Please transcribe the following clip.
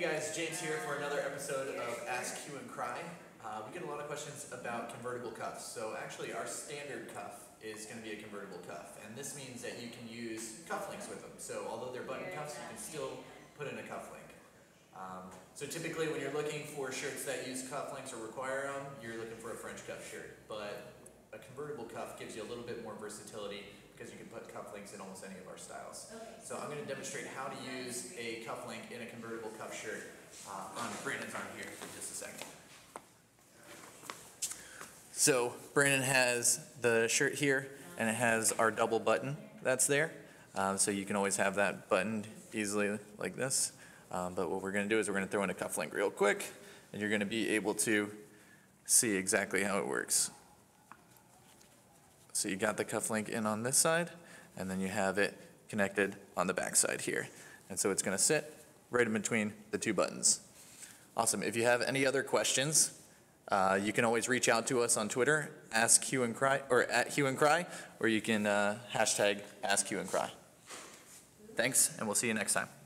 Hey guys, James here for another episode of Ask Hugh and Crye. We get a lot of questions about convertible cuffs. So actually our standard cuff is going to be a convertible cuff, and this means that you can use cufflinks with them. So although they're button cuffs, you can still put in a cufflink. So typically when you're looking for shirts that use cufflinks or require them, you're looking for a French cuff shirt. But a convertible cuff gives you a little bit more versatility because you can put cufflinks in almost any of our styles. So I'm going to demonstrate how to use a cufflink in a convertible cuff shirt on Brandon's arm here for just a second. So Brandon has the shirt here, and it has our double button that's there. So you can always have that buttoned easily like this. But what we're going to do is we're going to throw in a cufflink real quick, and you're going to be able to see exactly how it works. So you got the cufflink in on this side, and then you have it connected on the back side here. And so it's going to sit right in between the two buttons. Awesome. If you have any other questions, you can always reach out to us on Twitter, Ask Hugh and Crye, or at Hugh and Crye, or you can hashtag Ask Hugh and Crye. Thanks, and we'll see you next time.